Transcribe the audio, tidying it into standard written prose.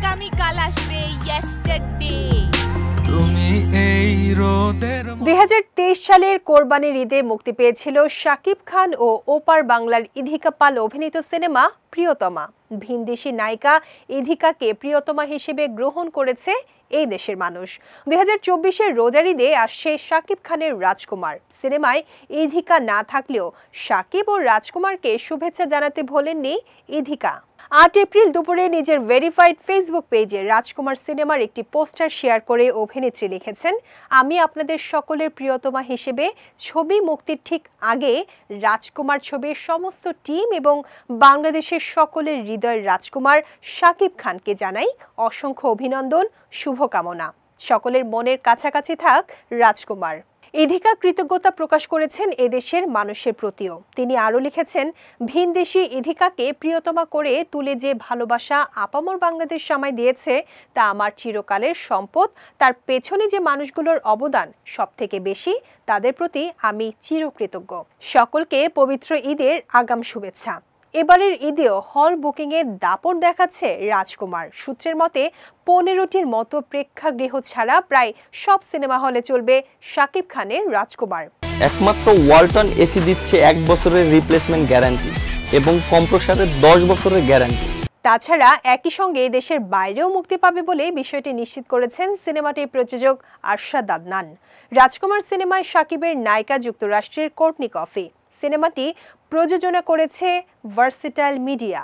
আগামীকাল আসবে। 2023 সালের কোরবানির ঈদে মুক্তি পেয়েছিল শাকিব খান ও ওপার বাংলার ইধিকা পাল অভিনীত সিনেমা প্রিয়তমা। ভিনদেশি নায়িকা ইধিকাকে প্রিয়তমা হিসেবে গ্রহণ করেছে এই দেশের মানুষ। 2024-এর রোজার ঈদে আসছে শাকিব খানের রাজকুমার। সিনেমায় ইধিকা না থাকলেও শাকিব ও রাজকুমারকে শুভেচ্ছা জানাতে ভোলেননি ইধিকা। 8 এপ্রিল দুপুরে নিজের ভেরিফাইড ফেসবুক পেজে রাজকুমার সিনেমার একটি পোস্টার শেয়ার করে অভিনেত্রী লিখেছেন, আমি আপনাদের সকলের প্রিয়তমা হিসেবে। ছবি মুক্তির ঠিক আগে রাজকুমার ছবির সমস্ত টিম এবং বাংলাদেশের সকলের হৃদয়ের রাজকুমার শাকিব খানকে জানাই অসংখ্য অভিনন্দন, শুভকামনা। সকলের মনের কাছাকাছি থাক রাজকুমার। ইধিকা কৃতজ্ঞতা প্রকাশ করেছেন এদেশের মানুষের প্রতিও। তিনি আরও লিখেছেন, ভিনদেশি ইধিকাকে প্রিয়তমা করে তুলে যে ভালোবাসা আপামর বাংলাদেশ আমায় দিয়েছে তা আমার চিরকালের সম্পদ। তার পেছনে যে মানুষগুলোর অবদান সব থেকে বেশি, তাদের প্রতি আমি চিরকৃতজ্ঞ। সকলকে পবিত্র ঈদের আগাম শুভেচ্ছা। এবারের ঈদেও হল বুকিংয়ে দাপট দেখাচ্ছে রাজকুমার। সূত্রের মতে 15টির মতো প্রেক্ষাগৃহ ছাড়া প্রায় সব সিনেমা হলে চলবে শাকিব খানের রাজকুমার। একমাত্র ওয়ালটন এসি দিচ্ছে 1 বছরের রিপ্লেসমেন্ট গ্যারান্টি এবং কম্প্রেসরের 10 বছরের গ্যারান্টি। তাছাড়া একই সঙ্গে দেশের বাইরেও মুক্তি পাবে বলে বিষয়টি নিশ্চিত করেছেন সিনেমাটির প্রযোজক আরশাদ আদনান। রাজকুমার সিনেমায় শাকিবের নায়িকা যুক্তরাষ্ট্রের কোর্টনি কফি। সিনেমাটি প্রযোজনা করেছে ভার্সেটাইল মিডিয়া।